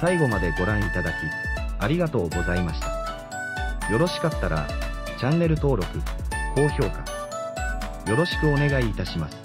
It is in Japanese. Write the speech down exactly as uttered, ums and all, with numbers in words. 最後までご覧いただきありがとうございました。よろしかったらチャンネル登録、高評価よろしくお願いいたします。